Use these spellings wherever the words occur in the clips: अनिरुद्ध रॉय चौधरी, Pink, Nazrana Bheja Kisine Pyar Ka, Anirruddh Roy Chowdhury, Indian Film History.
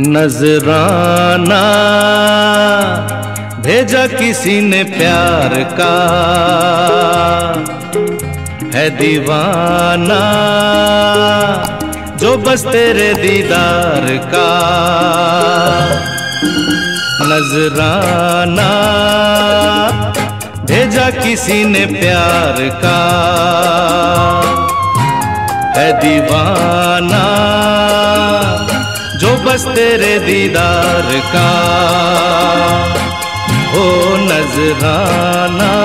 नजराना भेजा किसी ने प्यार का, है दीवाना जो बस तेरे दीदार का। नजराना भेजा किसी ने प्यार का, है दीवाना जो बस तेरे दीदार का। ओ नजराना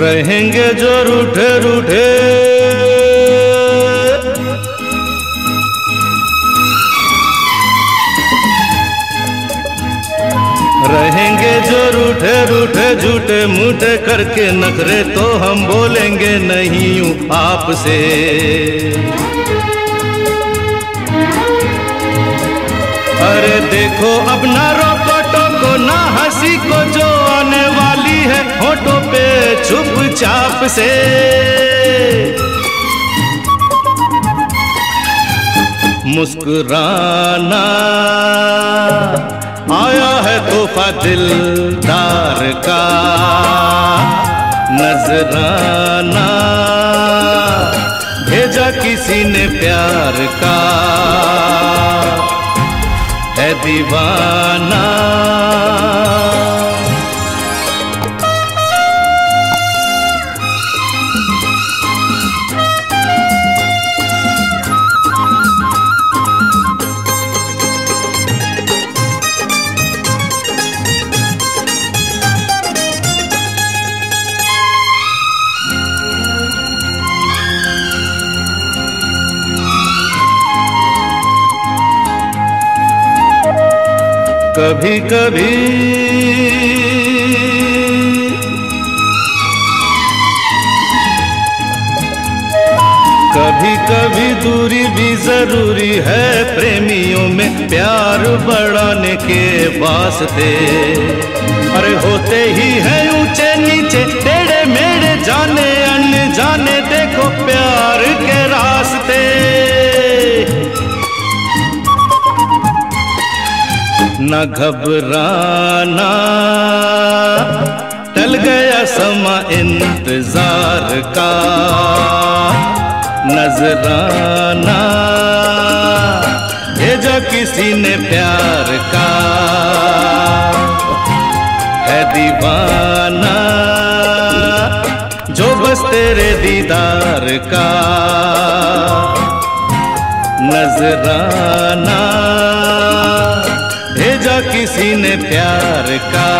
रहेंगे जो रूठे रूठे, रहेंगे जो रूठे रूठे झूठे मूठे करके नखरे, तो हम बोलेंगे नहीं हूँ आपसे। अरे देखो अब ना रोपटों को, ना हंसी को जो आने वाली है होठों पे चुपचाप से। मुस्कुराना आया है तोहफा दिलदार का। नजराना भेजा किसी ने प्यार का, है दीवाना। कभी कभी कभी कभी दूरी भी जरूरी है प्रेमियों में प्यार बढ़ाने के वास्ते। अरे होते ही है ऊंचे नीचे टेढ़े मेढ़े जाने अनजाने, देखो प्यार के रास्ते। ना घबराना टल गया समा इंतजार का। नजराना भेजा किसी ने प्यार का, है दीवाना जो बस तेरे दीदार का। नजराना भेजा किसी ने प्यार का।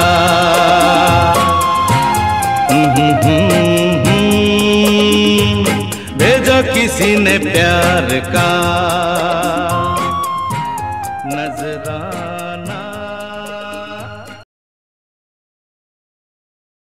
भेजा किसी ने प्यार का। नजराना।